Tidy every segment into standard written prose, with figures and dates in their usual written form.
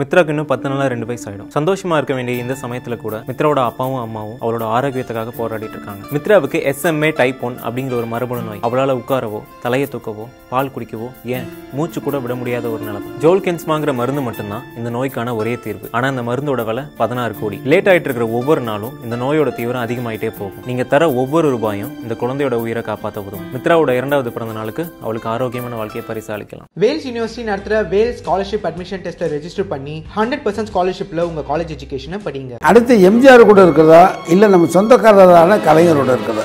மித்ராக்கு இன்னும் 10 நாள்ல 2 வயசு ஆயிடும். சந்தோஷமா இருக்க வேண்டிய இந்த சமயத்துல கூட மித்ராவோட அப்பாவும் அம்மாவும் அவளோட ஆரோக்கியத்துக்காக போராடிட்டு இருக்காங்க. மித்ராவுக்கு SMA டைப் 1 அப்படிங்கிற ஒரு மரபணு நோய். அவளால உட்காரவோ, தலையை தூக்கவோ, பால் குடிக்கவோ, ஏன் மூச்சு கூட விட முடியாத ஒரு நிலை. ஜோல்கென்ஸ்மாங்கற மருந்து மட்டும்தான் இந்த நோய்க்கான ஒரே தீர்வு. ஆனா அந்த மருந்தோட விலை 16 கோடி. லேட் ஆயிட்டு இருக்கிற ஒவ்வொரு நாளும் இந்த நோயோட தீவிரம் அதிகமாயிட்டே போகும். நீங்க தர ஒவ்வொரு ரூபாயும் இந்த குழந்தையோட உயிரை காப்பாத்த உதவும். மித்ராவோட 2வது பிறந்த நாளுக்கு அவளுக்கு ஆரோக்கியமான வாழ்க்கையை பரிசாலிக்கலாம். வேல்ஸ் யூனிவர்சிட்டி நடத்துற வேல்ஸ் ஸ்காலர்ஷிப் அட்மிஷன் டெஸ்ட்ல ரெஜிஸ்டர் 100% ஸ்காலர்ஷிப்ல உங்க காலேஜ் எஜுகேஷனை படிங்க. அடுத்து MGR கூட இருக்குதா இல்ல நம்ம சொந்தக்காரரான கலைஞரோட இருக்குதா?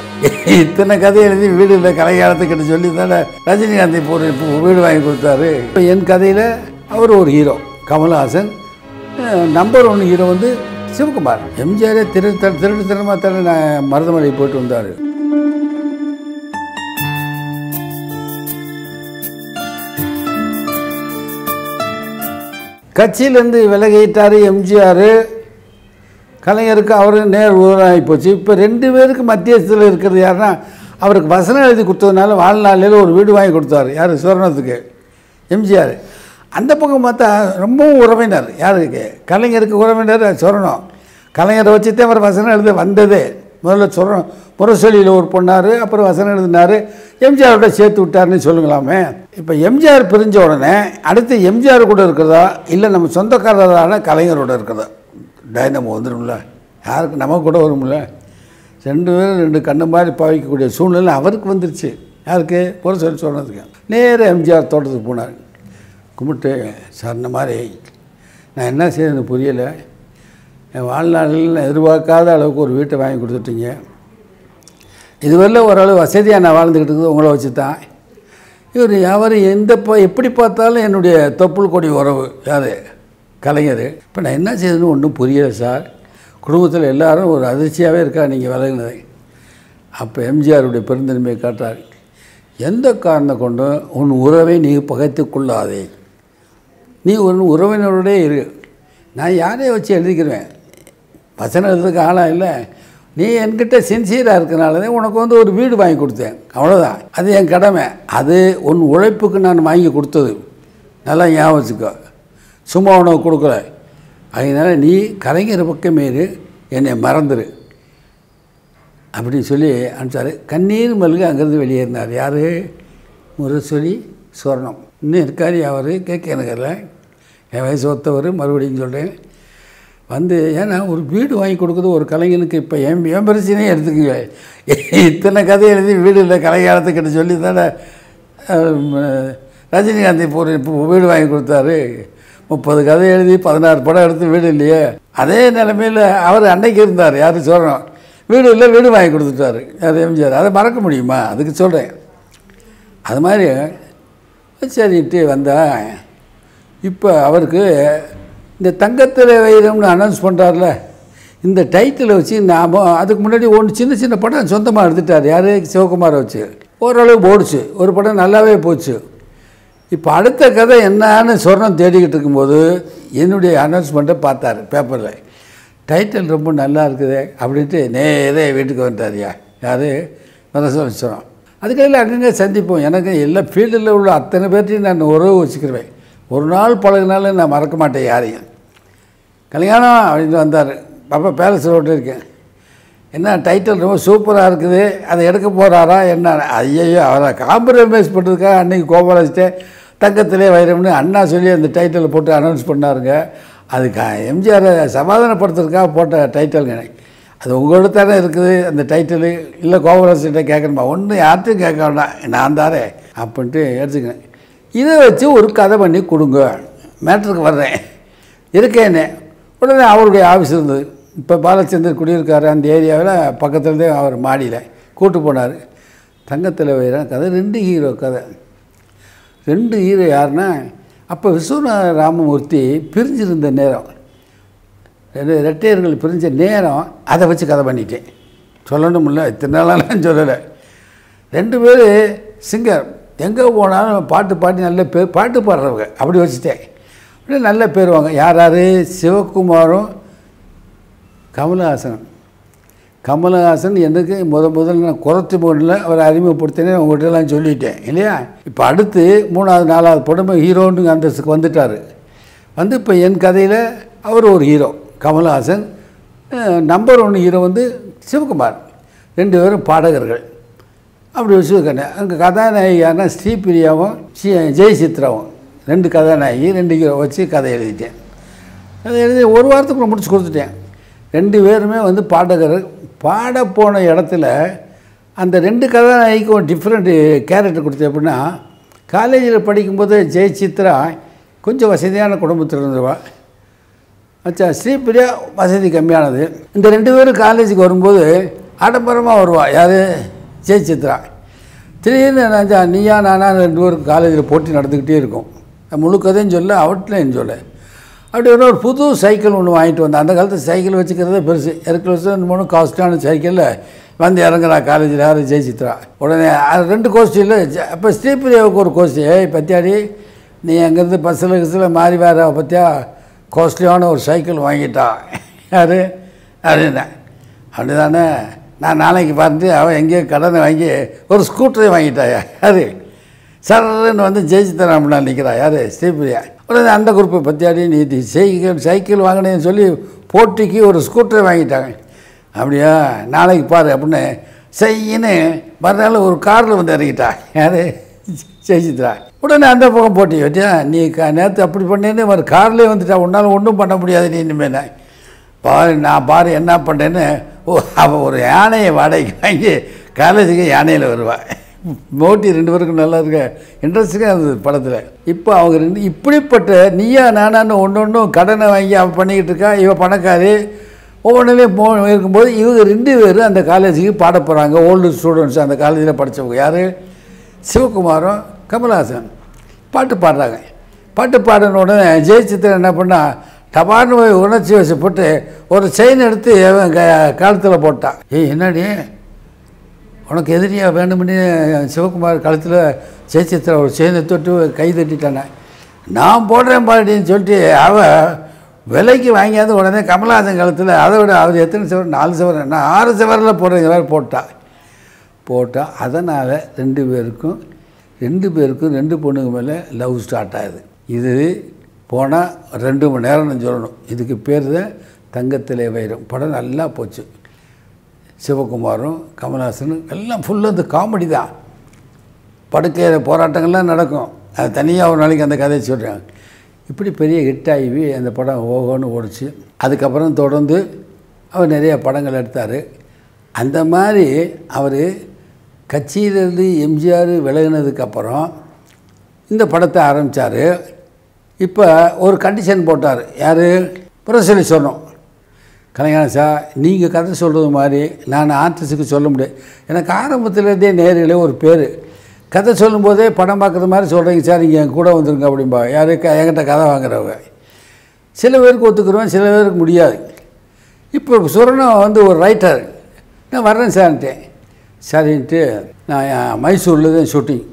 இத்தனை கதை எழுதி வீடுல கலைஞரத்துக்கிட்ட சொல்லி தானே ரஜினிகாந்த் வீடு வாங்கி கொடுத்தாரு. இப்போ என் கதையில அவர் ஒரு ஹீரோ, கமல்ஹாசன் நம்பர் 1 ஹீரோ வந்து சிவகுமார். MGR திருடுத்தனமா தானே மருதமலை போயிட்டு வந்தாரு. கட்சியிலேருந்து விலகிட்டார் MGR. கலைஞருக்கு அவர் நேர் ஊராகி போச்சு. இப்போ 2 பேருக்கு மத்தியஸ்தில் இருக்கிறது யாருன்னா, அவருக்கு வசனம் எழுதி கொடுத்ததுனால வாழ்நாளில் ஒரு வீடு வாங்கி கொடுத்தாரு. யார்? சுவர்ணத்துக்கு MGR. அந்த பக்கம் பார்த்தா ரொம்பவும் உறவினர். யாருக்கு? கலைஞருக்கு உறவினர் சுவர்ணம். கலைஞரை வச்சுட்டே அவர் வசனம் எழுத வந்ததே. முதல்ல சுவர்ணம் முரசொலியில் ஒரு பொண்ணார், அப்புறம் வசனம் எழுதினார், MGRவோட சேர்த்து விட்டார்னு சொல்லுங்களாமே. இப்போ MGR பிரிஞ்ச உடனே அடுத்து MGR கூட இருக்கிறதா இல்லை நம்ம சொந்தக்காரரான கலைஞரோட இருக்கிறதா? டைனமோ வந்துடும்ல, யாருக்கு? நமக்கு கூட வரும்ல. 2 பேரும் 2 கண்ணு மாதிரி பாவிக்கக்கூடிய சூழ்நிலை அவருக்கு வந்துருச்சு. யாருக்கு? முரசொலி சொன்னதுக்கு. நேராக MGR தோட்டத்துக்கு போனார். கும்பிட்டு, சார் இந்த மாதிரி நான் என்ன செய்யறது புரியலை, என் வாழ்நாளில் எதிர்பார்க்காத அளவுக்கு ஒரு வீட்டை வாங்கி கொடுத்துட்டீங்க, இதுவரை ஓரளவு வசதியாக நான் வாழ்ந்துக்கிட்டு இருக்குது உங்களை வச்சு தான். இவர் யார் எந்த எப்படி பார்த்தாலும் என்னுடைய தொப்புள் கொடி உறவு. யார்? கலைஞர். இப்போ நான் என்ன செய்யணும்னு ஒன்றும் புரியலை சார், குடும்பத்தில் எல்லோரும் ஒரு அதிர்ச்சியாகவே இருக்கா நீங்கள் விலகினது. அப்போ MGRவுடைய பெருந்தன்மையை காட்டார். எந்த காரணம் கொண்டும் உன் உறவை நீ பகைத்து கொள்ளாதே, நீ உன் உறவினருடைய இரு. நான் யாரையை வச்சு எழுதிக்கிறேன்? வசனம் எழுதுறதுக்கு ஆளாக இல்லை. நீ என்கிட்ட சின்சியராக இருக்கனால தான் உனக்கு வந்து ஒரு வீடு வாங்கி கொடுத்தேன், அவ்வளோதான். அது என் கடமை, அது உன் உழைப்புக்கு நான் வாங்கி கொடுத்தது. நல்லா ஞாபகம் வச்சுக்கோ, சும்மா உனக்கு கொடுக்கல. அதனால நீ கலைஞர் பக்கமேறு, என்னை மறந்துரு அப்படின்னு சொல்லி அனுப்பிச்சார். கண்ணீர் மல்க அங்கேருந்து வெளியேறினார். யார்? முரசொலி சுவர்ணம். இன்னும் இருக்கார் அவர் கேட்க எனக்குல, என் வயசு ஒத்தவர். மறுபடியும் சொல்கிறேன் வந்து, ஏன்னா ஒரு வீடு வாங்கி கொடுக்குறது ஒரு கலைஞனுக்கு. இப்போ என் பிரச்சனையே எடுத்துக்கோங்க, இத்தனை கதை எழுதி வீடு இல்லை கலைஞரத்துக்கிட்ட சொல்லி தானே ரஜினிகாந்த் வீடு வாங்கி கொடுத்தாரு. 30 கதை எழுதி 16 படம் எடுத்து வீடு இல்லையே. அதே நிலைமையில் அவர் அன்னைக்கு இருந்தார். யாரும் சொல்கிறோம் வீடு இல்லை, வீடு வாங்கி கொடுத்துட்டாரு. அது MGR. அதை மறக்க முடியுமா? அதுக்கு சொல்கிறேன். அது மாதிரி சரிட்டு வந்தால் இப்போ அவருக்கு இந்த தங்கத்தில் வைரம்னு அனௌன்ஸ் பண்ணுறாருல, இந்த டைட்டில் வச்சு நாம் அதுக்கு முன்னாடி ஒன்று சின்ன சின்ன படம் சொந்தமாக எடுத்துட்டார். யார்? சிவகுமாரை வச்சு. ஓரளவு போடுச்சு, ஒரு படம் நல்லாவே போச்சு. இப்போ அடுத்த கதை என்னான்னு சொர்ணம் தேடிக்கிட்டு இருக்கும்போது என்னுடைய அனௌன்ஸ்மெண்ட்டை பார்த்தார் பேப்பரில். டைட்டில் ரொம்ப நல்லா இருக்குது அப்படின்ட்டு நேரே வீட்டுக்கு வந்துட்டார்யா. யார்? வரசோலி சொன்னோம். அதுக்காக அங்கங்கே சந்திப்போம். எனக்கு எல்லா ஃபீல்டில் உள்ள அத்தனை பேர்ட்டையும் நான் உறவு வச்சுக்கிறேன். ஒரு நாள் பழகினால நான் மறக்க மாட்டேன் யாரையும். கல்யாணம் அப்படின்னு வந்தார். அப்போ பேலஸ் ரோட்டில் இருக்கேன். என்ன டைட்டில் ரொம்ப சூப்பராக இருக்குது, அதை எடுக்க போகிறாரா என்ன? ஐயோ அவரை காம்ப்ரமைஸ் பண்ணுறதுக்காக அன்றைக்கி கோபாலிச்சிட்டே தங்கத்திலே வைரம்னு அண்ணா சொல்லி அந்த டைட்டில் போட்டு அனௌன்ஸ் பண்ணாருங்க. அதுக்கு MGR சமாதானப்படுத்துறதுக்காக போட்ட டைட்டில்ங்க. அது உங்களோட தானே இருக்குது அந்த டைட்டிலு, இல்லை கோபாலிச்சிட்டே கேட்கணுமா? ஒன்றும் யார்ட்டும் கேட்க வேண்டாம், நான் தாரே அப்படின்ட்டு எடுத்துக்கிறேன். இதை வச்சு ஒரு கதை பண்ணி கொடுங்க, மேட்டருக்கு வர்றேன் இருக்கேன்னு. உடனே அவருடைய ஆஃபீஸ் இருந்தது. இப்போ பாலச்சந்தர் குடியிருக்காரு அந்த ஏரியாவில், பக்கத்துலேருந்தே அவர் மாடியில் கூட்டு போனார். தங்கத்தில் வைரம் கதை 2 ஹீரோ கதை. 2 ஹீரோ யாருன்னா, அப்போ விஸ்வநாத ராமமூர்த்தி பிரிஞ்சிருந்த நேரம், 2 ரெட்டையர்கள் பிரிஞ்ச நேரம், அதை வச்சு கதை பண்ணிட்டேன். சொல்லணும்ல, இத்தனை நாளான்னு சொல்லலை. 2 பேர் சிங்கர், எங்கே போனாலும் பாட்டு பாடி நல்ல பேர் பாட்டு பாடுறவங்க, அப்படி வச்சுட்டேன். அப்படியே நல்ல பேர் வாங்க. யார்? யார்? சிவகுமாரும் கமல்ஹாசனும். கமல்ஹாசன் எனக்கு முதல்ல நான் குறைச்சி போட்டில் அவரை அறிமுகப்படுத்தினேன், உங்கள்கிட்டலாம் சொல்லிட்டேன் இல்லையா. இப்போ அடுத்து 3வது 4வது படமும் ஹீரோன்னு அந்தஸ்துக்கு வந்துட்டார். வந்து இப்போ என் கதையில் அவர் ஒரு ஹீரோ கமல்ஹாசன், நம்பர் 1 ஹீரோ வந்து சிவகுமார், 2 பேரும் பாடகர்கள். அப்படி வச்சுருக்கேன். அங்கே கதாநாயகியானா ஸ்ரீபிரியாவும் ஜெயசித்ராவும் 2 கதாநாயகி 2 ஹீரோ வச்சு கதை எழுதிட்டேன். அதை எழுதி ஒரு வாரத்துக்குள்ள முடிச்சு கொடுத்துட்டேன். 2 பேருமே வந்து பாடகர். பாட போன இடத்துல அந்த 2 கதாநாயகிக்கு ஒரு டிஃப்ரெண்ட் கேரக்டர் கொடுத்தேன். எப்படின்னா, காலேஜில் படிக்கும்போது ஜெயசித்ரா கொஞ்சம் வசதியான குடும்பத்தில் இருந்துருவா. அச்சா ஸ்ரீபிரியா வசதி கம்மியானது. இந்த 2 பேரும் காலேஜுக்கு வரும்போது ஆடம்பரமாக வருவா. யார்? ஜெயசித்ரா. திடீர்னு ராஜா நீயா நானா 2 பேருக்கு காலேஜில் போட்டி நடந்துக்கிட்டே இருக்கும். முழுக்கதையும் சொல்ல அவுட்லைன்னு சொல்ல. அப்படி ஒரு புது சைக்கிள் ஒன்று வாங்கிட்டு வந்தேன். அந்த காலத்து சைக்கிள் வச்சுக்கிறதே பெருசு. இறக்குறது 3 காஸ்டான சைக்கிளில் வந்து இறங்குறா காலேஜில். யார்? ஜெயசித்ரா. உடனே 2 கோஷ்டியில் அப்போ ஸ்ரீபிரியாவுக்கு ஒரு கோஷ்டி, பத்தியாடி நீ அங்கேருந்து பஸ்ஸில் கிஸ்ஸில் மாறி வேற பற்றியா காஸ்ட்லியான ஒரு சைக்கிள் வாங்கிட்டா. யார்? அப்படின்னா அப்படி தானே. நான் நாளைக்கு பார்த்து அவன் எங்கேயோ கடனை வாங்கி ஒரு ஸ்கூட்டரை வாங்கிட்டாயா. யார்? சரன்னு வந்து ஜெயசித்ரா அப்படின்னா நிற்கிறா. யார்? ஸ்ரீபிரியா. உடனே அந்த குரூப்பை பற்றியாடி நீ சைக்கிள் வாங்கினேன்னு சொல்லி போட்டிக்கு ஒரு ஸ்கூட்டரை வாங்கிட்டாங்க. அப்படியா, நாளைக்கு பாரு அப்படின்னு செய்யின்னு மறுநாள் ஒரு காரில் வந்து இறங்கிட்டா. யார்? ஜெயசித்ரா. உடனே அந்த பக்கம் போட்டி வச்சியா நீ நேற்று அப்படி பண்ணேன்னு ஒரு கார்லேயே வந்துட்டா. உன்னால் ஒன்றும் பண்ண முடியாது நீ இனிமேல். பாரு நான் பாரு என்ன பண்ணுறேன்னு. ஓ, அவள் ஒரு யானையை வாடகைக்கு வாங்கி காலேஜுக்கு யானையில் வருவாள். மோட்டி 2 பேருக்கும் நல்லா இருக்க இன்ட்ரெஸ்டிங்காக இருந்தது படத்தில். இப்போ அவங்க 2 இப்படிப்பட்ட நீயா நானான்னு ஒன்று கடனை வாங்கி அவள் பண்ணிக்கிட்டு இருக்கா. இவள் பணக்காரி. ஒவ்வொன்றுலேயும் இருக்கும்போது இவங்க 2 பேரும் அந்த காலேஜுக்கு பாட போகிறாங்க. ஓல்டு ஸ்டூடெண்ட்ஸ் அந்த காலேஜில் படித்தவங்க. யார்? சிவகுமாரும் கமல்ஹாசன் பாட்டு பாடுறாங்க. பாட்டு பாடின உடனே ஜெயசித்ரா என்ன பண்ணால் டபார்னு போய் உணர்ச்சி வசப்பட்டு ஒரு செயின் எடுத்து கழுத்தில் போட்டான். ஏய் என்னடி உனக்கு எதிரியா வேணும்னு சிவகுமார் கழுத்தில் ஜெயசித்ரா ஒரு செயினை தொட்டு கை தட்டிட்டானே. நான் போடுறேன் பாடின்னு சொல்லிட்டு அவள் விலைக்கு வாங்கியாந்து உடனே கமல்ஹாசன் கழுத்தில் அதை விட அவர் எத்தனை சவர் 4 சவர் நான் 6 சவரில் போடுறேங்க மாதிரி போட்டான். அதனால் 2 பேருக்கும் 2 பொண்ணுங்க மேலே லவ் ஸ்டார்ட் ஆகுது. இது போனால் 2 மணி நேரம் நான் சொல்லணும். இதுக்கு பேர் தான் தங்கத்திலே வைரம். படம் நல்லா போச்சு. சிவகுமாரும் கமல்ஹாசனும் எல்லாம் ஃபுல்லாக இந்த காமெடி தான். படுக்கையிற போராட்டங்கள்லாம் நடக்கும். அது தனியாக ஒரு நாளைக்கு அந்த கதையை சொல்கிறாங்க. இப்படி பெரிய ஹிட் ஆகி அந்த படம் ஓகோன்னு ஓடிச்சு. அதுக்கப்புறம் தொடர்ந்து அவர் நிறைய படங்கள் எடுத்தார். அந்த மாதிரி அவர் கட்சியிலேருந்து எம்ஜிஆர் விலகினதுக்கப்புறம் இந்த படத்தை ஆரம்பித்தார். இப்போ ஒரு கண்டிஷன் போட்டார். யார்? புரசலி சொன்னோம் கலைஞர் சார், நீங்கள் கதை சொல்கிறது மாதிரி நான் ஆர்டிஸ்ட்டுக்கு சொல்ல முடியாது. எனக்கு ஆரம்பத்துலேருந்தே நேரிலே ஒரு பேர் கதை சொல்லும்போதே படம் பார்க்குற மாதிரி சொல்கிறீங்க சார், நீங்கள் என் கூட வந்துருங்க அப்படின்பா. யார்? என்கிட்ட கதை வாங்குறவங்க. சில பேருக்கு ஒத்துக்குருவேன், சில பேருக்கு முடியாது. இப்போ சுரணம் வந்து ஒரு ரைட்டர், நான் வர்றேன் சார்ன்ட்டேன். சரின்ட்டு நான் மைசூரில் தான் ஷூட்டிங்,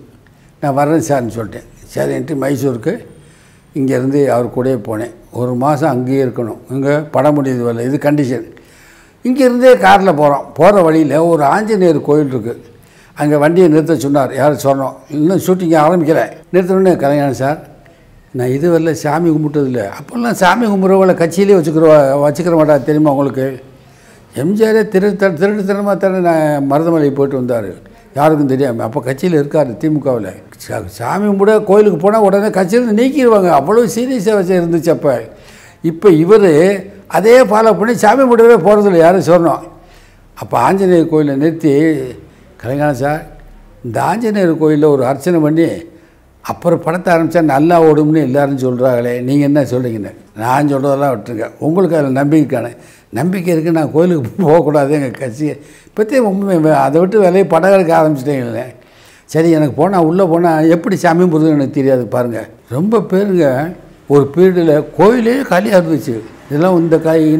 நான் வர்றேன் சார்ன்னு சொல்லிட்டேன். சரின்ட்டு மைசூருக்கு இங்கேருந்து அவர் கூடயே போனேன். 1 மாதம் அங்கேயே இருக்கணும், இங்கே படம் முடியுது வரல, இது கண்டிஷன். இங்கேருந்தே காரில் போகிறோம். போகிற வழியில் ஒரு ஆஞ்சநேயர் கோயில் இருக்குது. அங்கே வண்டியை நிறுத்த சொன்னார். யார்? சொன்னோம். இன்னும் ஷூட்டிங்கை ஆரம்பிக்கிறேன் நிறுத்தணுன்னு. கலைஞர் சார், நான் இது வரல சாமி கும்பிட்டதில்லை. அப்போல்லாம் சாமி கும்பிட்றவங்கள கட்சியிலே வச்சுக்கிற மாட்டா தெரியுமா உங்களுக்கு? எம்ஜிஆரே திருட்டுத்தனமாக தானே நான் மருதமலைக்கு போய்ட்டு வந்தார், யாருக்கும் தெரியாமல். அப்போ கட்சியில் இருக்கார் திமுகவில். சாமி கூட கோயிலுக்கு போனால் உடனே கட்சியிலேருந்து நீக்கிடுவாங்க. அவ்வளோ சீரியஸாக வச்சு இருந்துச்சு அப்போ. இப்போ இவர் அதே ஃபாலோ பண்ணி சாமி கூடவே போகிறதில்ல. யாரும் சொன்னோம். அப்போ ஆஞ்சநேயர் கோயிலை நிறுத்தி, கலைஞர் சார் இந்த ஆஞ்சநேயர் கோயிலில் ஒரு அர்ச்சனை பண்ணி அப்புறம் படத்தை ஆரம்பித்தா நல்லா ஓடும்னு எல்லாரும் சொல்கிறாங்களே, நீங்கள் என்ன சொல்கிறீங்கன்னு. நான் சொல்கிறதெல்லாம் விட்டுருங்க, உங்களுக்கு அதில் நம்பிக்கைக்கான நம்பிக்கை இருக்குது. நான் கோயிலுக்கு போகக்கூடாது எங்கள் கட்சியை பற்றி உண்மை. அதை விட்டு வேலையை படம் எடுக்க ஆரம்பிச்சிட்டீங்களே. சரி, எனக்கு போனால் உள்ளே போனால் எப்படி சாமி புரியுதுன்னு எனக்கு தெரியாது. பாருங்கள், ரொம்ப பேருங்க ஒரு பீரியடில் கோயிலே காலியாக இருந்துச்சு. இதெல்லாம்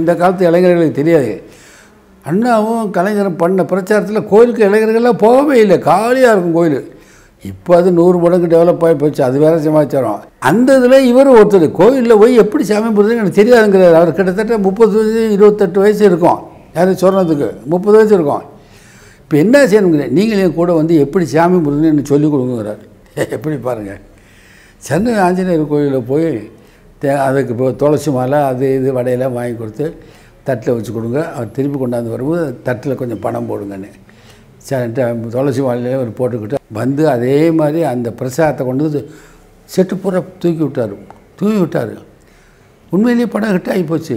இந்த காலத்து இளைஞர்களுக்கு தெரியாது. அண்ணாவும் கலைஞரும் பண்ண பிரச்சாரத்தில் கோயிலுக்கு இளைஞர்கள்லாம் போகவே இல்லை, காலியாக இருக்கும் கோயில். இப்போ அது 100 மடங்கு டெவலப் ஆகி போச்சு, அது வேறு சமாச்சாரம். அந்த இதில் இவர் ஒருத்தர் கோயிலில் போய் எப்படி சாமி புரியுதுன்னு எனக்கு தெரியாதுங்கிறார். அவர் கிட்டத்தட்ட 30 வயசு 28 வயசு இருக்கும். யாரும் சொன்னதுக்கு 30 வயசு இருக்கும். இப்போ என்ன செய்யணுங்கிற நீங்களே கூட வந்து எப்படி சாமி புரியுதுன்னு எனக்கு சொல்லிக் கொடுக்குங்கிறார். எப்படி பாருங்கள், சென்னை ஆஞ்சநேயர் கோயிலில் போய் तुसी माल अद वड़े वांगी को तटे वैसे को तिरपी को तटे कुछ पणम पड़ेंगे सर तुसी माले और मारे अंत प्रसाद को सेट पूरा तूक विटार तूवी विटार उन्मे पड़ हिटापोचे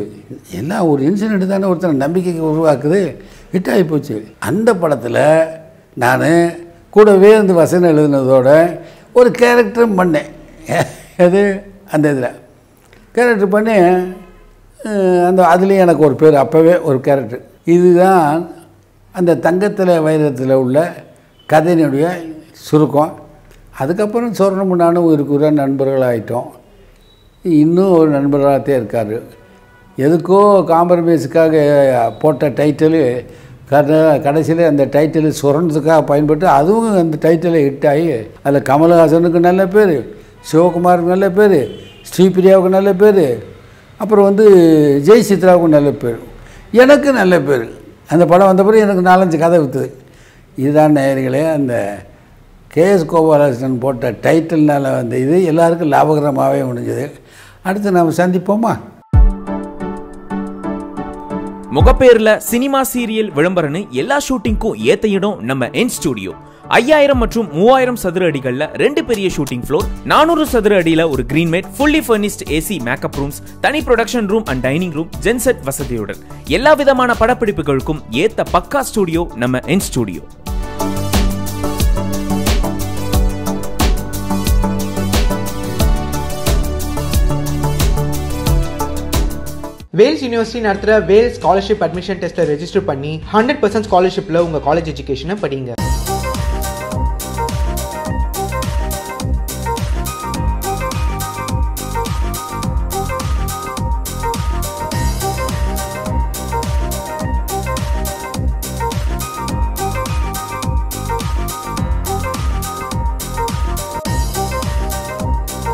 एल और इंसिडेंट तान और नंबिक उटापोचे अंत पड़े नानूवे वसन एलोड़ और कैरेक्टर पड़े अब अंत कैरेक्टर पड़े अल्ले और पेर अर कैरेक्टर इतना अंत तंग वैर कद सुक अदरण नानून उर नटो इन और नो कामस टल कड़े अंत टल सुरदा पैनपुर अद टल हिटाई अल कमलहासन नल्बर शिवकुमार नल्बर श्रीप्रिया नल्बर अब जय चित्रा नल्बर नल्बर अंत पढ़ वह नालंज कद विदाने अंत के.एस. கோபாலகிருஷ்ணன் போட்ட டைட்டில்னால வந்து இது எல்லாருக்கும் லாபகரமாவே முடிஞ்சது. அடுத்து நாம சந்திப்போமா? முகப்பேர்ல சினிமா சீரியல் விளம்பரன்னு எல்லா ஷூட்டிங்க்கும் ஏத்த இடம் நம்ம என் ஸ்டுடியோ. 5000 மற்றும் 3000 சதுர அடிகள்ல ரெண்டு பெரிய ஷூட்டிங் ஃப்ளோர், 400 சதுர அடியில ஒரு green mat, fully furnished AC makeup rooms, தனி production room and dining room, genset வசதியுடன் எல்லாவிதமான படப்பிடிப்புகளுக்கும் ஏத்த பக்கா ஸ்டுடியோ நம்ம என் ஸ்டுடியோ. Wales University நடத்துற Wales Scholarship Admission Test-ல ரெஜிஸ்டர் பண்ணி 100% ஸ்காலர்ஷிப்ல உங்க காலேஜ் எஜுகேஷனை படிங்க.